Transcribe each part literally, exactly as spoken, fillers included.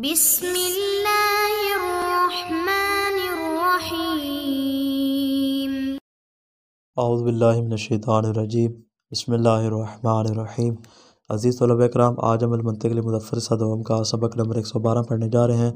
बिस्मिल्लाहिर्रहमानिर्रहीम। औज़ुबिल्लाहि मिनश्शैतानिर्रजीम। बिस्मिल्लाहिर्रहमानिर्रहीम। अज़ीज़ तलबा कराम, आज हम अल मंतिक़ मुज़फ़्फ़र सदम का सबक नंबर एक सौ बारह पढ़ने जा रहे हैं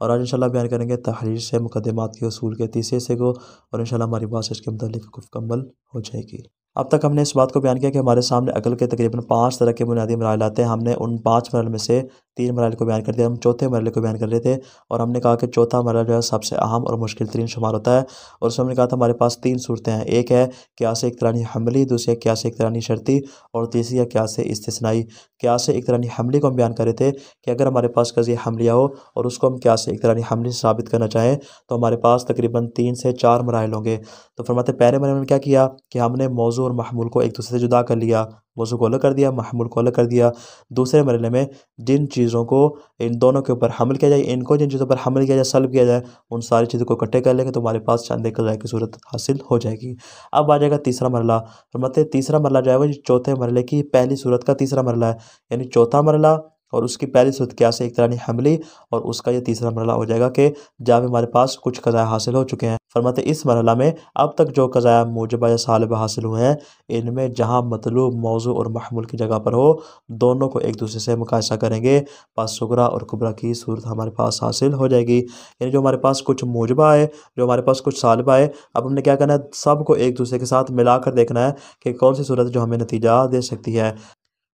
और आज इंशाल्लाह बयान करेंगे तहरीर से मुकदमात के उसूल के तीसरे हिस्से को और इंशाल्लाह हमारी बात इसके मुतालिक मुकम्मल हो जाएगी। अब तक हमने इस बात को बयान किया कि हमारे सामने अकल के तकरीबन पाँच तरह के बुनियादी मराइल आते हैं। हमने उन पाँच मराइल में से तीन मराइल को बयान कर दिया, हम चौथे मराइल को बयान कर रहे थे और हमने कहा कि चौथा मराइल जो है सबसे अहम और मुश्किल तरीन शुमार होता है। और उसमें हमने कहा था हमारे पास तीन सूरतें हैं, एक है क़ियास इक़्तिरानी हमली, दूसरी है क़ियास इक़्तिरानी शर्ती और तीसरी है क़ियास इस्तिस्नाई। क़ियास इक़्तिरानी हमली को हम बयान कर रहे थे कि अगर हमारे पास क़ज़िया हमलिया हो और उसको हम क़ियास इक़्तिरानी हमली से साबित करना चाहें तो हमारे पास तकरीबन तीन से चार मराइल होंगे। तो फरमाते पहले मराइल में क्या किया कि हमने मौजू और महमूल को एक दूसरे से जुदा कर लिया, मौजू को अलग कर दिया, महमूल को अलग कर दिया। दूसरे मरहले में जिन चीज़ों को इन दोनों के ऊपर हमल किया जाए, इनको जिन चीज़ों पर हमल किया जाए, सल्ब किया जाए, उन सारी चीज़ों को इकट्ठे कर लेंगे तो हमारे पास चांदे कज़ाय की सूरत हासिल हो जाएगी। अब आ जाएगा तीसरा मरला। मतलब तीसरा मरला जो है वो चौथे मरले की पहली सूरत का तीसरा मरला है, यानी चौथा मरला और उसकी पहली सूरत क़ियास इक़्तिरानी हमली और उसका ये तीसरा मरला हो जाएगा कि जहाँ हमारे पास कुछ क़ज़ाया हासिल हो चुके हैं। फरमाते इस मरला में अब तक जो क़ज़ाया मूजबा या सालबा हासिल हुए हैं, इनमें जहाँ मतलूब मौजू और महमूल की जगह पर हो, दोनों को एक दूसरे से मुकायसा करेंगे, पास सुगरा और कुबरा की सूरत हमारे पास हासिल हो जाएगी। यानी जो हमारे पास कुछ मूजबा है, जो हमारे पास कुछ सालबा है, अब हमने क्या करना है, सबको एक दूसरे के साथ मिला कर देखना है कि कौन सी सूरत जो हमें नतीजा दे सकती है।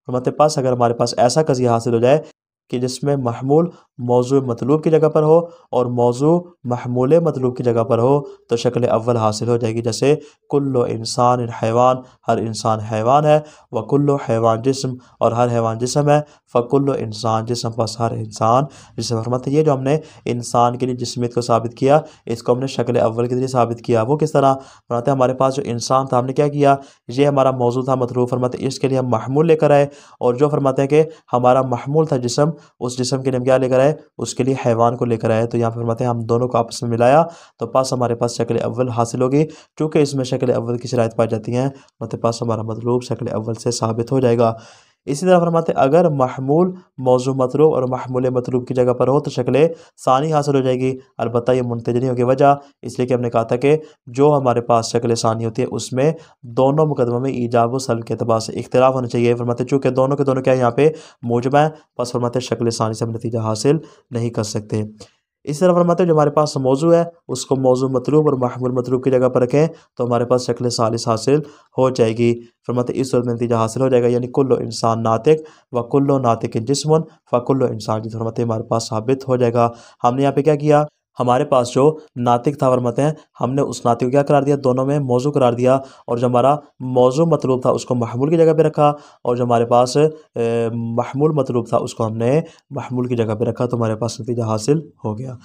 हमारे पास अगर हमारे पास ऐसा क़ज़िया हासिल हो जाए कि जिसमें महमूल मौजू मतलूब की जगह पर हो और मौजू महमूल मतलूब की जगह पर हो तो शक्ल अव्वल हासिल हो जाएगी, जैसे कुल्लो इंसान हैवान, हर इंसान हैवान है, व कुल्लो हैवान जिस्म, और हर हैवान जिस्म है, फ़कुल्लो इंसान जिस्म, बस हर इंसान जिसम। फरमाते ये जो हमने इंसान के लिए जिस्मियत को साबित किया, इसको हमने शक्ल अव्वल के ज़रिए साबित किया। वो किस तरह? फरमाते हमारे पास जो इंसान था, हमने क्या किया, ये हमारा मौजू था मतलूब, फरमाते इसके लिए हम महमूल लेकर आए, और जो फरमाते हैं कि हमारा महमूल था जिस्म, उस जिस्म के लिए हम क्या लेकर आए, उसके लिए हैवान को लेकर आए। तो यहाँ पर फरमाते हैं हम दोनों को आपस में मिलाया तो पास हमारे पास शक्ल अव्वल हासिल होगी। चूँकि इसमें शक्ल अव्वल की शराइत पाई जाती हैं, मतलब पास हमारा मतलूब शक्ल अव्वल से साबित हो जाएगा। इसी तरह फरमाते हैं अगर महमूल मौजू मतलूब और महमूल मतलूब की जगह पर हो तो शक्ल सानी हासिल हो जाएगी। अलबत्ता ये मुंतजनी होगी, वजह इसलिए कि हमने कहा था कि जो हमारे पास शक्ल सानी होती है उसमें दोनों मुकदमों में ईजाब व सल्ब के अतबार से इख्तिलाफ होना चाहिए। फरमाते चूँकि दोनों के दोनों क्या यहाँ पे मूजबा हैं, बस फरमाते शक्ल सानी से हम नतीजा हासिल नहीं कर सकते। इस तरह फरमाते जो हमारे पास मौजू है उसको मौजू मतलूब और महमूल मतलूब की जगह पर रखें तो हमारे पास शक्ल सालिस हासिल हो जाएगी। फरमाते इस सूरत में नतीजा हासिल हो जाएगा, यानी कुल्लो इंसान नातिक व कुल्लो नातिक जिस्मन व कुल्लो इंसान जिस्म, फरमाते हमारे पास साबित हो जाएगा। हमने यहाँ पे क्या किया, हमारे पास जो नातिक था, फरमाते हैं हमने उस नातिक को क्या करार दिया, दोनों में मौजू करार दिया, और जो हमारा मौजू मतलूब था उसको महमूल की जगह पे रखा, और जो हमारे पास महमूल मतलूब था उसको हमने महमूल की जगह पे रखा, तो हमारे पास नतीजा हासिल हो गया।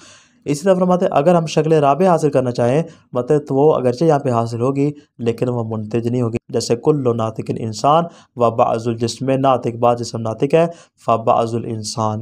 इसी तरह फरमाते हैं अगर हम शक्ल राबे हासिल करना चाहें, मतलब तो वो अगरचे यहाँ पे हासिल होगी लेकिन वह मुंतज नहीं होगी, जैसे कुल्लो नातिक इंसान व बाज़ुल जिस्म नातिक, बाज़ जिस्म नातिक है, फ बाज़ुल इंसान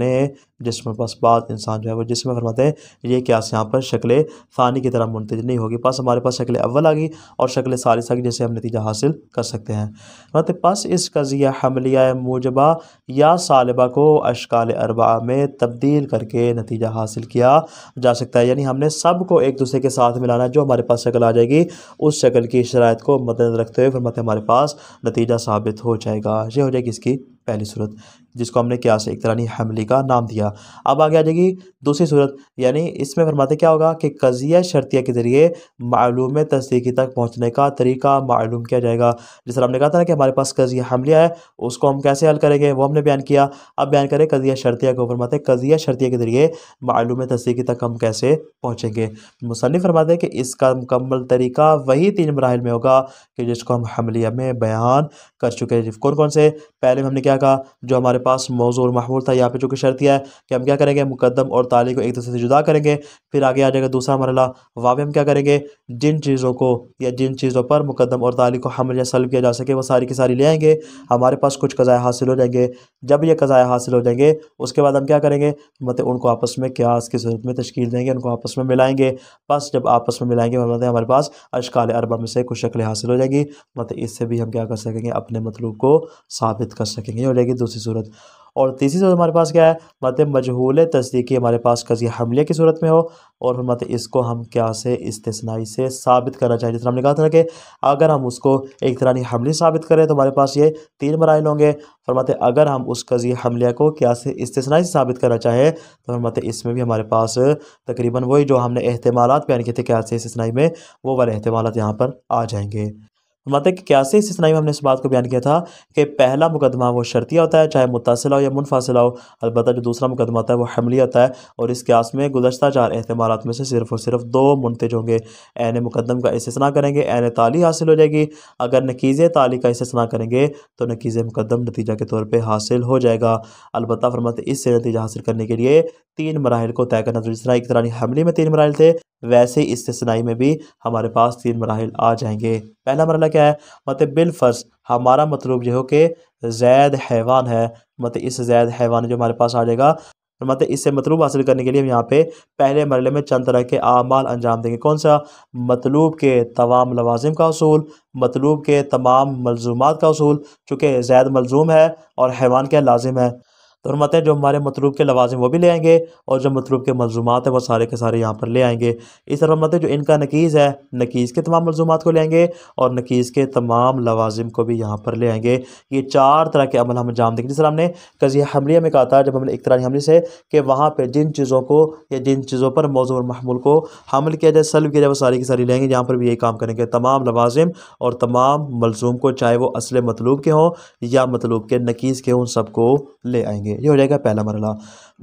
जिसमें पास बात इंसान जो है वो जिसमें, फरमाते हैं ये क़ियास यहाँ पर शक्ल फ़ानी की तरह मुंतज नहीं होगी, पास हमारे पास शक्ल अव्वल आ गई और शक्ल सालिसा की जैसे हम नतीजा हासिल कर सकते हैं। फरमाते पास इस क़ज़िया हमलिया मूजबा या सालिबा को अशकाल अरबा में तब्दील करके नतीजा हासिल किया जा सकता है, यानी हमने सब को एक दूसरे के साथ मिलाना, जो हमारे पास शक्ल आ जाएगी उस शक्ल की शराइत को मद्देनज़र रखते हुए फरमाते हमारे पास नतीजा साबित हो जाएगा। ये हो जाएगी इसकी पहली सूरत जिसको हमने क़ियास इक़्तिरानी हमली का नाम दिया। अब आगे आ जाएगी दूसरी सूरत, यानी इसमें फरमाते क्या होगा कि क़ज़िया शर्तिया के ज़रिए मालूम तस्दीकी तक पहुँचने का तरीका मालूम किया जाएगा। जिस तरह हमने कहा था ना कि हमारे पास क़ज़िया हमलिया है, उसको हम कैसे हल करेंगे, वो हमने बयान किया। अब बयान करें क़ज़िया शर्तिया को, फरमाते क़ज़िया शर्तिया के ज़रिए मालूम तस्दीकी तक हम कैसे पहुँचेंगे। मुसन्निफ़ फरमाते कि इसका मुकम्मल तरीका वही तीन मराहिल में होगा कि जिसको हम हमलिया में बयान कर चुके हैं। कौन कौन से? पहले हमने क्या कहा, जो हमारे पास मौजू और महमूल था, यहाँ पे जो कि शर्तिया है कि हम क्या करेंगे, मुकद्दम और ताली को एक दूसरे से जुदा करेंगे। फिर आगे आ जाएगा दूसरा मरला, वहाँ पे हम क्या करेंगे, जिन चीज़ों को या जिन चीज़ों पर मुकद्दम और ताली को हमल या सल्ब किया जा सके वो सारी की सारी ले आएंगे। हमारे पास कुछ क़ज़ाया हासिल हो जाएंगे, जब ये क़ज़ाया हासिल हो जाएंगे उसके बाद हम क्या करेंगे, मतलब उनको आपस में क़ियास की सूरत में तश्कील देंगे, उनको आपस में मिलाएंगे। बस जब आपस में मिलाएंगे मतलब हमारे पास अशकाल अरबा में से कुछ शक्लें हासिल हो जाएंगी, मतलब इससे भी हम क्या कर सकेंगे, अपने मतलूब को साबित कर सकेंगे। हो जाएगी दूसरी सूरत। और तीसरी सूरत हमारे पास क्या है, मतलब मजहूल तस्दीकी हमारे पास कज़ी हमले की सूरत में हो, और मतलब इसको हम क्या से इस्तिस्नाई से साबित करना चाहिए। जिस तरह हमने कहा था कि अगर हम उसको एक तरह हमली साबित करें तो हमारे पास ये तीन मराइल होंगे। फरमाते अगर हम उस कज़ी हमले को क्या से इस्तिस्नाई से साबित करना चाहें तो फरमाते इसमें भी हमारे पास तकरीबन वही जो हमने एहतमालात बयान किए थे क्या से इस्तिस्नाई में, वो वाले एहतमालात यहाँ पर आ जाएंगे। मतलब कि क्या से इस्तिस्नाई में हमने इस बात को बयान किया था कि पहला मुकदमा वो शर्तिया होता है, चाहे मुतासिला हो या मुनफासिला हो, अलबत्ता जो दूसरा मुकदमा होता है वो हमली होता है। और इस क्यास में गुज़श्ता चार एहतमालात में से सिर्फ और सिर्फ दो मुंतज होंगे। ऐन मुकदम का इस्तिस्ना करेंगे, ऐन ताली हासिल हो जाएगी। अगर नकीज़ ताली का इस्तिस्ना करेंगे तो नकीज़ मुकदम नतीजा के तौर पर हासिल हो जाएगा। अलबत्ता फरमाते इससे नतीजा हासिल करने के लिए तीन मराहिल को तय करना। तो जिस तरह एक तरह हमली में तीन मराहिल थे, वैसे ही इस्तिस्नाई में भी हमारे पास तीन मराहिल आ जाएंगे। पहला मरहला क्या है, मतलब बिलफर्ज हमारा मतलब जो हो कि जैद हैवान है, मतलब इस जैद हैवान जो हमारे पास आ जाएगा, मतलब इससे मतलूब हासिल करने के लिए हम यहाँ पे पहले मरहले में चंद तरह के आमाल अंजाम देंगे। कौन सा, मतलूब के तमाम लवाजिम का उसूल, मतलूब के तमाम मलजूमात का उसूल। चूँकि जैद मलजूम है और हैवान क्या लाजिम है, तो फरमाते हैं जो हमारे मतलूब के लवाजिम वो भी ले आएंगे और जो मतलूब के मलजूमात हैं वो सारे के सारे यहाँ पर ले आएंगे। इस तरह फरमाते हैं जो इनका नकीज़ है, नकीज़ के तमाम मलजूमात को ले आएंगे और नकीज़ के तमाम लवाजिम को भी यहाँ पर ले आएंगे। ये चार तरह के अमल हम अंजाम देंगे। जिस तरह हमने कज़ी हमलिया में कहा था, जब हमने एक तरह हमले से कि वहाँ पर जिन चीज़ों को या जिन चीज़ों पर मौजू और महमूल को हमल किया जाए, सल्ब किया जाए, वो सारी की सारी लेंगे। यहाँ पर भी यही काम करेंगे, तमाम लवाजिम और तमाम मलजूम को, चाहे वो असले मतलूब के हों या मतलूब के नकीज़ के हों, सबको ले आएंगे। ये हो जाएगा पहला मरला।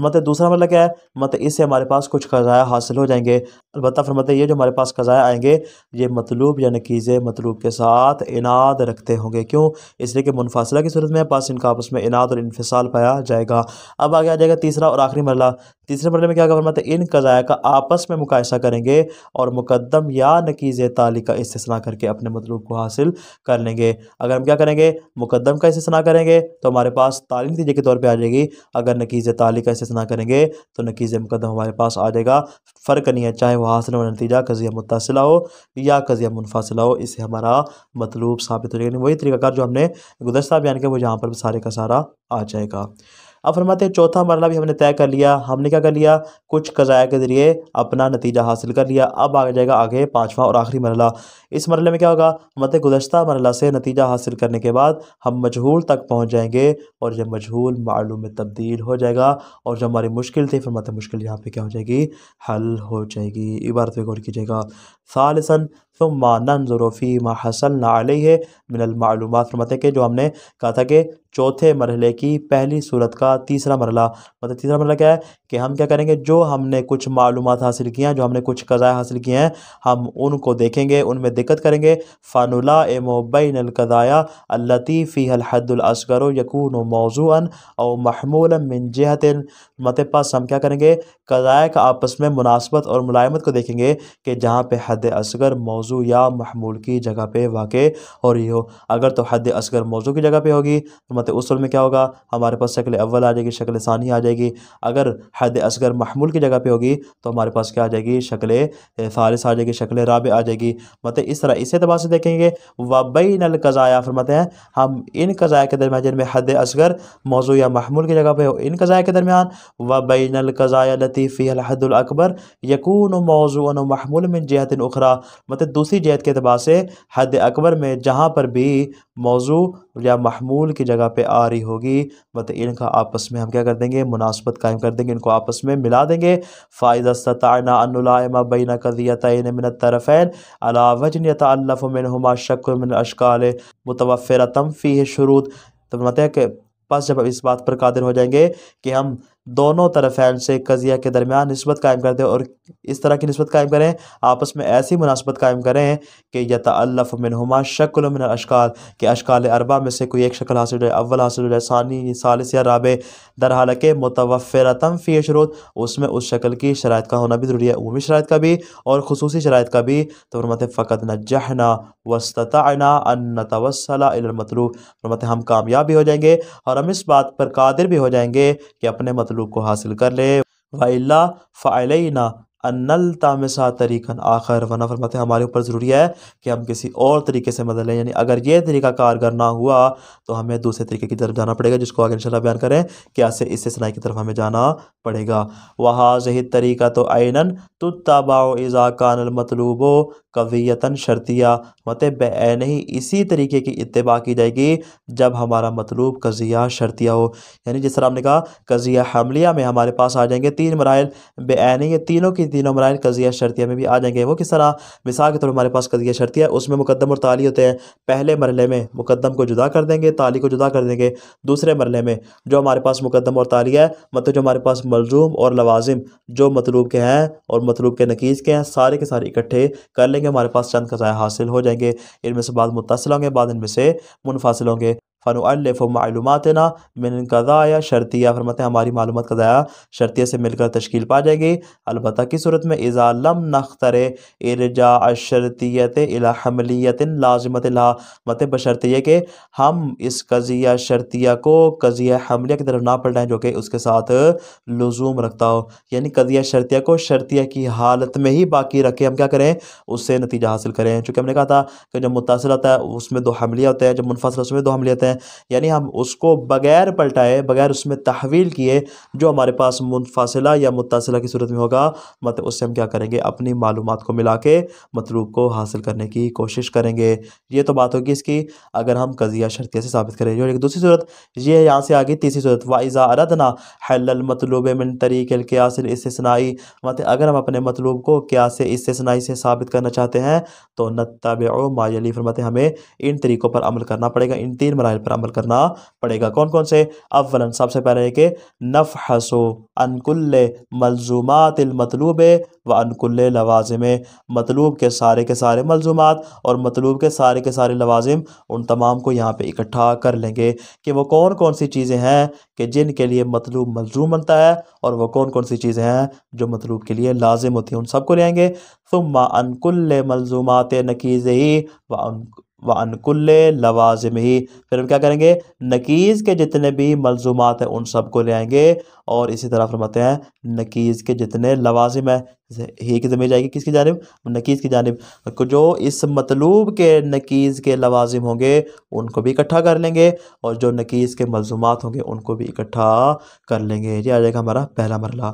मतलब दूसरा मरला क्या है, मतलब इससे हमारे पास कुछ क़ज़ाया हासिल हो जाएंगे। अलबत्ता फरमाते ये जो हमारे पास क़ज़ाया आएंगे ये मतलूब या नकीज़ मतलूब के साथ इनाद रखते होंगे। क्यों, इसलिए कि मुनफासला की सूरत में पास इनका आपस में इनाद और इनफिसाल पाया जाएगा। अब आगे आ जाएगा तीसरा और आखिरी मरला। तीसरे मरले में क्या फरमाते इन क़ज़ाया का आपस में मुकायसा करेंगे और मुकदम या नकीज़ ताली का इस्तिस्ना करके अपने मतलूब को हासिल कर लेंगे। अगर हम क्या करेंगे, मुकदम का इस्तिस्ना करेंगे तो हमारे पास ताली नतीजे के तौर पर आ जाएगी। अगर नकीज़ ताली का इस्तिस्ना करेंगे तो नकीज़ मुकद्दम हमारे पास आ जाएगा। फ़र्क नहीं है, चाहे वह हासिल व नतीजा कज़िया मुत्तसिला हो या कज़िया मुनफसिला हो, इससे हमारा मतलूब साबित हो जाएगा। वही तरीक़ाकार जो हमने गुज़श्ता बयान किया वो यहाँ पर सारे का सारा आ जाएगा। अब फरमाते हैं चौथा मरला भी हमने तय कर लिया। हमने क्या कर लिया, कुछ क़ज़ाया के ज़रिए अपना नतीजा हासिल कर लिया। अब आ जाएगा आगे पाँचवा और आखिरी मरला। इस मरले में क्या होगा, मतलब गुज़श्ता मरला से नतीजा हासिल करने के बाद हम मजहूल तक पहुंच जाएंगे और जब मजहूल मालूम में तब्दील हो जाएगा और जो हमारी मुश्किल थी फरमाते मुश्किल यहाँ पर क्या हो जाएगी, हल हो जाएगी। इबारत पर गौर कीजिएगा। सालिसन सुम्मा नंज़ुरु फ़ीमा हसलना अलैहि मिनल मालूमात। फरमाते कि जो हमने कहा था कि चौथे मरहले की पहली सूरत का तीसरा मरला, मतलब तीसरा मरला क्या है कि हम क्या करेंगे, जो हमने कुछ मालूमात हासिल किए हैं, जो हमने कुछ क़ज़ाया हासिल किए हैं, हम उनको देखेंगे, उनमें दिक्कत करेंगे। फ़ानुला एमो बैनल क़ज़ाया अल्लती फ़ीहल हद्दुल असग़र यकूनु मौज़ूअन औ महमूलन मिन जिहतिन। मतलब पास हम क्या करेंगे, क़ज़ाया का आपस में मुनासबत और मुलायमत को देखेंगे कि जहाँ पर हद असग़र मौज़ू या महमूल की जगह पर वाक़ हो रही हो। अगर तो हद असग़र मौज़ू की जगह पर होगी मतलब उस सूरत में क्या होगा, हमारे पास शक्ल अव्वल आ जाएगी, शक्ल सानी आ जाएगी। अगर हद असगर महमूल की जगह पे होगी तो हमारे पास क्या आ जाएगी, शक्ल सालिस आ जाएगी, शक्ल राबे आ जाएगी। मतलब इस तरह इस एतबार से देखेंगे। वबैनल क़ज़ाया फरमाते हैं हम इन क़ज़ाया के दरमियान जिनमें हद असगर मौजू या महमूल की जगह पे हो, इन क़ज़ाया के दरमियान वबैनल क़ज़ाया लती फ़ीहल हद्दुल अकबर यकूनु मौजूअन व महमूल मिन जिहतिन उखरा। मतलब दूसरी जिहत के एतबार से हद अकबर में जहाँ पर भी मौजू या महमूल की जगह पे आ रही होगी मतलब इनका आपस में हम क्या कर देंगे, मुनासबत कायम कर देंगे, इनको आपस में मिला देंगे। फ़ाइज़ा सताना अनुलायमा बैना क़ज़ियतैन मिन तरफ़ैन अला वजन यतअल्लफ़ु मिनहुमा शक्ल मिन अशकाल मुतवफ़्फ़िरतम फ़ीहि शुरूत। तो मतलब है कि बस जब इस बात पर कादिर हो जाएंगे कि हम दोनों तरफ़ैन से कज़िया के दरमियान निस्बत कायम करते और इस तरह की निस्बत कायम करें, आपस में ऐसी मुनासबत कायम करें कि यतअल्लफ़ मिनहुमा शक्ल मिन अशकाल, के अशकाल अरबा में से कोई एक शक्ल हासिल हो जाए, अव्वल हासिल हो जाए, सानी सालिस या राबे। दर हालांकि मुतवफ़्फ़िरतम फ़ी शुरूत, उसमें उस शक्ल की शराइत का होना भी ज़रूरी है, उमूमी शराइत का भी और ख़ुसूसी शराइत का भी। तो फरमाते फ़क़द नज्जहना वस्तताना अन नतवस्सला इलल मतलूब। फरमाते हम कामयाब भी हो जाएंगे और हम इस बात पर कादिर भी हो जाएंगे कि अपने मतलूब को हासिल कर ले। वाइल्ला फ़अलैना अनल तामसा तरीक़न आखिर, वरना फरमाते हैं हमारे ऊपर ज़रूरी है कि हम किसी और तरीके से मदद लें, यानी अगर ये तरीका कारगर ना हुआ तो हमें दूसरे तरीके की तरफ जाना पड़ेगा, जिसको आगे इंशाल्लाह बयान करें कि आज से इससे सनाई की तरफ हमें जाना पड़ेगा। वहा जहिद तरीक़ा तो आइनन तुत्तबाओ इज़ा कानल मतलूबो कवियतन शर्तिया, मतलब बेन ही इसी तरीके की इत्तबा की जाएगी जब हमारा मतलूब कज़िया शर्तिया हो। यानी जिस तरह हमने कहा कज़िया हमलिया में हमारे पास आ जाएंगे तीन मराइल, बेन ये तीनों की तीनों मराइल कज़िया शर्तिया में भी आ जाएंगे। वो किस तरह, मिसाल के तौर तो हमारे पास कज़िया शर्तिया, उसमें मुकदम और ताली होते हैं। पहले मरले में मुकदम को जुदा कर देंगे, ताली को जुदा कर देंगे। दूसरे मरले में जो हमारे पास मुकदम और ताली है, मतलब जो हमारे पास मलजूम और लवाजिम जो मतलूब के हैं और मतलूब के नकीज़ के हैं, सारे के सारे इकट्ठे कर लेंगे। हमारे पास चंद कज़ाया हासिल हो जाएंगे, इनमें से बाद मुत्तसिल होंगे, बाद इनमें से मुनफासिल होंगे। फ़नुअल्लिफ़ु मालूमातना मिन क़ज़ाया शर्तिया, फरमाते हैं हमारी मालूमात क़ज़ाया शर्तिया से मिलकर तश्कील पा जाएगी। अलबत्ता की सूरत में इज़ा लम नख़्तरे इरजा अशर्तियत इला हमलियतिन लाज़िमत लहा, मतलब बशर्तिया के हम इस कज़िया शर्तिया को कज़िया हमलिया की तरफ ना पलटाएं जो कि उसके साथ लज़ूम रखता हो। यानी कज़िया शर्तिया को शर्तिया की हालत में ही बाकी रखें, हम क्या करें उससे नतीजा हासिल करें। चूँकि हमने कहा था कि जब मुत्तसिल होता है उसमें दो हमलिया होते हैं, जब मुनफ़सिल उसमें दो हमलिया होते हैं, यानी हम उसको बगैर पलटाए बगैर उसमें तहवील किए जो हमारे पास मुनफासिला या मुत्तसिला की सूरत में होगा, मतलब उससे हम क्या करेंगे अपनी मालूमात को मिला के मतलूब को हासिल करने की कोशिश करेंगे। ये तो बात होगी इसकी अगर हम कज़िया शर्तिया से साबित करें। और एक दूसरी सूरत ये है, यहाँ से आगे तीसरी सूरत वाइज़ा अरदना हल्लल मतलूब मिन तरीक़िल क़ियासिल इस्तिस्नाई, मतलब अगर हम अपने मतलूब को क़ियास इस्तिस्नाई से साबित करना चाहते हैं तो नत्तबिउ मा यली, फरमाते हमें इन तरीक़ों पर अमल करना पड़ेगा, इन तीन मराहिल पर अमल करना पड़ेगा। कौन कौन से? अव्वलन, सबसे पहले कि नफ़हसो अन कुल्ले मलजूमात मतलूब व अन कुल्ले लवाजिम, मतलूब के सारे के सारे मलजूमात और मतलूब के सारे के सारे लवाजिम, उन तमाम को यहाँ पे इकट्ठा कर लेंगे कि वो कौन कौन सी चीज़ें हैं कि जिनके लिए मतलूब मलजूम बनता है और वह कौन कौन सी चीज़ें हैं जो मतलूब के लिए लाजिम होती हैं, उन सबको ले आएंगे। सुम्मा अन कुल्ले मलजूमात नकीज़ही व व अनकुल्ले लवाजिम ही, फिर हम क्या करेंगे नकीज़ के जितने भी मलजूमात हैं उन सब को ले आएंगे। और इसी तरह फरमाते हैं नकीज़ के जितने लवाजिम हैं, ही की ज़मीर जाएगी किसकी जानिब, नकीज़ की जानिब, जो इस मतलूब के नकीज़ के लवाजिम होंगे उनको भी इकट्ठा कर लेंगे और जो नकीज़ के मलजूमात होंगे उनको भी इकट्ठा कर लेंगे। ये आ जाएगा हमारा पहला मरला।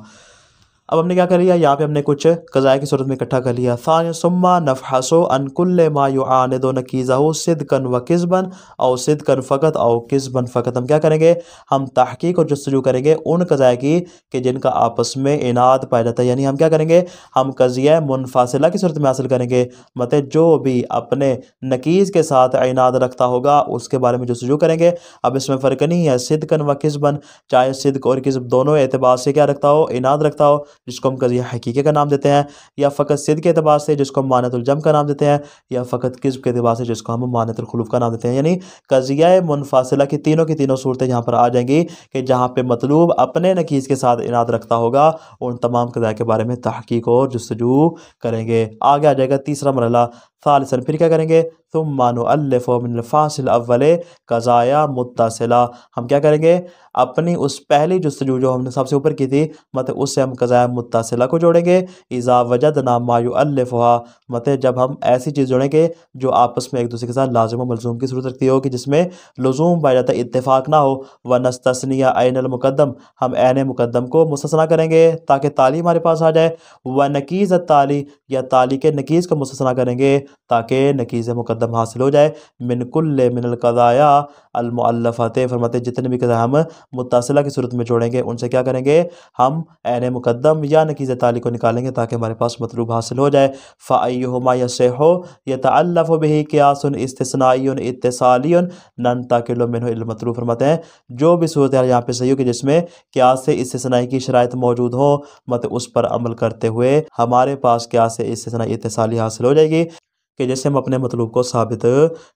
अब हमने क्या कर लिया, यहाँ पे हमने कुछ कज़ाया की सूरत में इकट्ठा कर लिया। सानिया सुम्मा नफ़हसो अन कुल्ले मा युआनिदु नकीज़हु सिद्कन व किज़बन औ सिद्कन फ़कत औ किज़बन फ़कत, हम क्या करेंगे हम तहक़ीक़ और जस्तजू करेंगे उन कज़ाया की कि जिनका आपस में इनाद पाया जाता है। यानी हम क्या करेंगे हम कज़िया मुनफासिला की सूरत में हासिल करेंगे, मतलब जो भी अपने नकीज़ के साथ इनाद रखता होगा उसके बारे में जस्तजू करेंगे। अब इसमें फ़र्क नहीं है सिद्कन व किज़बन, चाहे सिद्क और किज़ब दोनों एतबार से क्या रखता हो, इनाद रखता हो, जिसको हम कज़िया हकीक़े का नाम देते हैं, या फ़कत सिद्द के अतबार से जिसको हम मानतुल जम का नाम देते हैं, या फ़कत किस्ब के अतबार से जिसको हम मानतुल खुलूफ़ का नाम देते हैं। यानी कज़िया मुनफासिला की तीनों की तीनों सूरतें यहाँ पर आ जाएंगी कि जहाँ पे मतलूब अपने नकीज़ के साथ इनाद रखता होगा उन तमाम कज़ाया के बारे में तहक़ीक़ और जस्तजू करेंगे। आगे आ जाएगा तीसरा मरला। सालिसन, फिर क्या करेंगे सुम्मा नुअल्लिफ़ु मिनल फ़ासिल अव्वले कज़ाया मुत्तसिला, हम क्या करेंगे अपनी उस पहली जस्तजू जो हमने सबसे ऊपर की थी, मतलब उससे हम कज़ाया मुत्तसिला को जोड़ेंगे। इज़ा वजदना मा युअल्लिफ़ुहा, मतलब जब हम ऐसी चीज़ जोड़ेंगे जो आपस में एक दूसरे के साथ लाज़िम व मलज़ूम की सूरत रखती हो कि जिसमें लज़ूम पाया जाता है, इत्तिफ़ाक़ ना हो। व नस्तस्निया ऐनल मुक़द्दम, हम ऐन मुक़द्दम को मुस्तस्ना करेंगे ताकि ताली हमारे पास आ जाए। व नकीज़ ताली, या ताली के नकीज़ को मुस्तस्ना करेंगे ताकि नकीज़ मुक़द्दम हासिल हो जाए। मिन कुल्ले मिनल क़ज़ाया अलमुअल्लफ़ाते, फरमाते जितने भी कज़ाया हम मुत्तसिला की सूरत में जोड़ेंगे उनसे क्या करेंगे हम ऐन मुक़द्दम या नकीज़ ताली को निकालेंगे ताकि हमारे पास मतलूब हासिल हो जाए। फ़अय्युहुमा यसिहु यतअल्लफ़ु बिही क़ियासुन इस्तिस्नाइयुन इत्तिसालियुन नंतकिलु मिनहु इलल मतलूब, फरमाते हैं जो भी सूरत यहाँ पर सही हो कि जिसमें क़ियास इस्तिस्नाई की शराइत मौजूद हो, मतलब उस पर अमल करते हुए हमारे पास क़ियास इस्तिस्नाई इत्तिसाली हासिल हो जाएगी। कि जैसे हम अपने मतलूब को साबित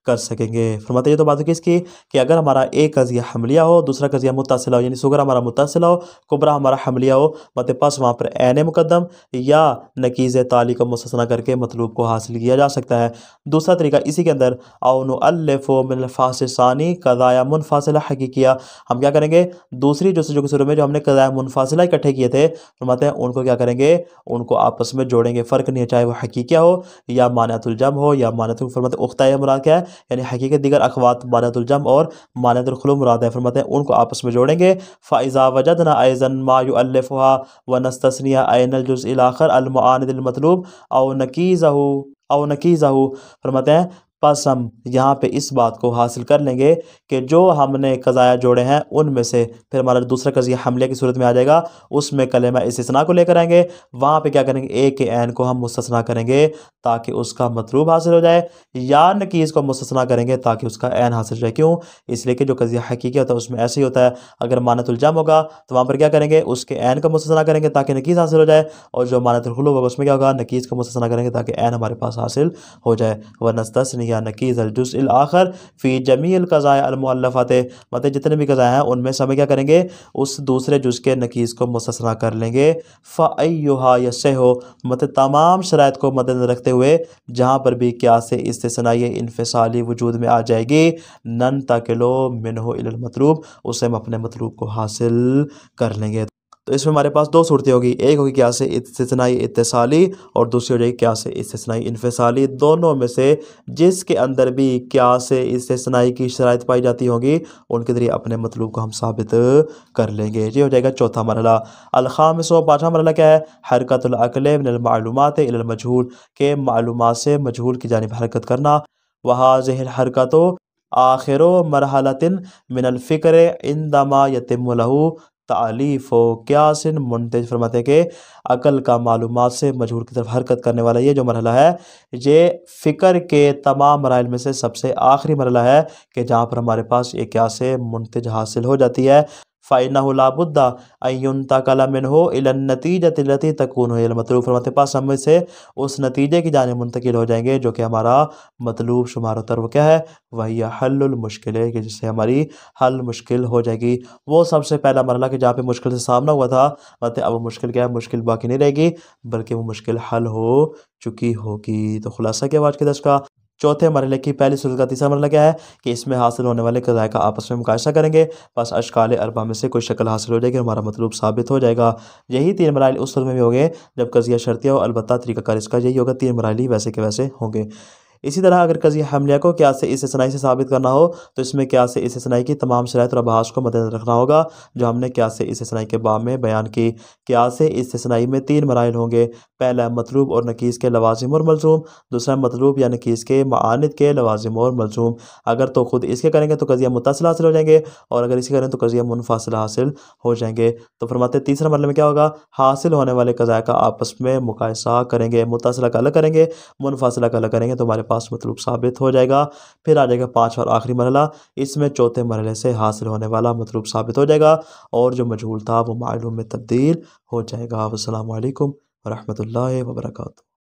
कर सकेंगे। फरमाते ये तो बात होगी इसकी कि अगर हमारा एक कज़िया हमलिया हो, दूसरा कज़िया मुतासिला हो, यानी सुगरा हमारा मुतासिला हो, कुबरा हमारा हमलिया हो, मत पस वहाँ पर ऐन मुकदम या नकीज़ ताली को मुस्तना करके मतलूब को हासिल किया जा सकता है। दूसरा तरीका इसी के अंदर अवन अल्फ़ो मिनफ़ासानी कज़ाया मुनफासिला हकीकिया, हम क्या करेंगे दूसरी जो जो सूरत में जो हमने कज़ाया मुनफासिला इकट्ठे किए थे, फरमाते हैं उनको क्या करेंगे उनको आपस में जोड़ेंगे, फ़र्क नहीं है चाहे वह हकीकिया हो या मानियतुल जम हो या मानियत। फरमाते हैं उख्ता मुराद क्या है, यानी हकीकत दीगर अखवात मानियतुल जम और मानियतुल खुलू मुराद है। फरमाते हैं उनको आपस में जोड़ेंगे। फ़ाइज़ा वजदना ऐज़न मा युअल्लिफुहा व नस्तस्निया ऐनल जुज़इल आखिर अल मुआनिदिल मतलूब औ नकीज़हु औ नकीज़हु, फरमाते हैं बस हम यहाँ पर इस बात को हासिल कर लेंगे कि जो हमने कज़ाया जोड़े हैं उनमें से फिर हमारा दूसरा कज़िया हमले की सूरत में आ जाएगा, उसमें कलेमा इस्तिस्ना को लेकर आएंगे, वहाँ पे क्या करेंगे ए के एन को हम मुस्तना करेंगे ताकि उसका मतलूब हासिल हो जाए, या नकीज़ को मुस्तना करेंगे ताकि उसका एन हासिल हो जाए। क्यों? इसलिए कि जो कज़िया हकीकी होता है उसमें ऐसे ही होता है, अगर मानतुल जम होगा तो वहाँ पर क्या करेंगे उसके एन को मुस्तना करेंगे ताकि नकीज़ हासिल हो जाए, और जो मानतुल खुलू होगा उसमें क्या होगा नकीज़ को मुस्तना करेंगे ताकि एन हमारे पास हासिल हो जाए। वनस्तस्नी या नकीज़ अल जुज़ अल आखिर फ़ी जमील कज़ाया अल मुअल्लफ़ाते, मतलब जितने भी कज़ाया हैं उनमें से हम क्या करेंगे उस दूसरे जुज़ के नकीज़ को मुस्तना कर लेंगे। फ़अय्युहा यस्सहु, मतलब तमाम शराइत को मद्देनज़र रखते हुए जहाँ पर भी क्या से इस्तिस्ना इन्फिसाली वजूद में आ जाएगी, नन ताकिलो मिनहु इलल मतलूब, उससे हम अपने मतलूब को हासिल कर लेंगे। तो इसमें हमारे पास दो सूरतें होगी, एक होगी क्या से इस्तिस्नाई इत्तिसाली और दूसरी हो जाएगी क्या से इस्तिस्नाई इन्फिसाली। दोनों में से जिसके अंदर भी क्या से इस्तिस्नाई की शराइत पाई जाती होगी उनके ज़रिए अपने मतलूब को हम साबित कर लेंगे। ये हो जाएगा चौथा मरला। अल-खामिसु, पाँचवा मरला क्या है, हरकतुल अक़्ल मिनल मालूमात इलल मजहूल, के मालूमात से मजहूल की जानिब हरकत करना। वहाज़िहिल हरकतु आखिरो मरहलतिन मिनल फ़िक्र इंदमा यतिम्मु लहू तालीफ़ हो क्यासिन मुंतज, फरमाते हैं कि अकल का मालूमात से मजहूल की तरफ हरकत करने वाला ये जो मरहला है ये फ़िक्र के तमाम मराइल में से सबसे आखिरी मरहला है कि जहाँ पर हमारे पास ये क्यास मुंतज हासिल हो जाती है। फ़ाइनहु लाबुद्दा अय्युंतकल मिनहु इलन नतीजति लती तकूनु इल मतलूब, फरमाते पास हम से उस नतीजे की जानिब मुंतकिल हो जाएंगे जो कि हमारा मतलूब शुमार होता है। वो क्या है? वही हल्लुल मुश्किल है कि जिससे हमारी हल मुश्किल हो जाएगी। वो सबसे पहला मरला कि जहाँ पे मुश्किल से सामना हुआ था, मतलब अब वो मुश्किल क्या है, मुश्किल बाकी नहीं रहेगी बल्कि वो मुश्किल हल हो चुकी होगी। तो खुलासा किया आज के दर्स का, चौथे मरहले की पहली सूरत का तीसरा मरहला क्या है कि इसमें हासिल होने वाले कज़ाया का आपस में मुकाशा करेंगे, बस अशकाल अरबा में से कोई शक्ल हासिल हो जाएगी, हमारा मतलूब साबित हो जाएगा। यही तीन मराइल उस सूरत में भी होंगे जब कज़िया शर्तिया हो, अलबत्ता तरीक़ाकार इसका यही होगा, तीन मराइल वैसे के वैसे होंगे। इसी तरह अगर कज़िया हमलिया को क्या से इस्तिस्नाई से साबित करना हो तो इसमें क्या से इस्तिस्नाई की तमाम शराइत और बहास को मद्देनज़र रखना होगा जो हमने क्या से इस्तिस्नाई के बाब में बयान की। क्या से इस्तिस्नाई में तीन मराइल होंगे, पहला मतलूब और नकीज़ के लवाजिम और मलजूम, दूसरा मतलूब या नकीज़ के मानिद के लवाजिम और मलजूम। अगर तो ख़ुद इसके करेंगे तो कज़िया मुतासिला हासिल हो जाएंगे, और अगर इसके करें तो कज़िया मुनफासिला हासिल हो जाएंगे। तो फरमाते तीसरा मरहले में क्या होगा, हासिल होने वाले कज़ाया का आपस में मुकायसा करेंगे, मुतासिला का अलग करेंगे, मुनफासिला का अलग करेंगे तो हमारे पास मतलब साबित हो जाएगा। फिर आ जाएगा पाँचवा और आखिरी मरहला, इसमें चौथे मरहले से हासिल होने वाला मतलब साबित हो जाएगा और जो मजहूल था वो मालूम में तब्दील हो जाएगा। वस्सलामु अलैकुम वरहमतुल्लाहि वबरकातुहू।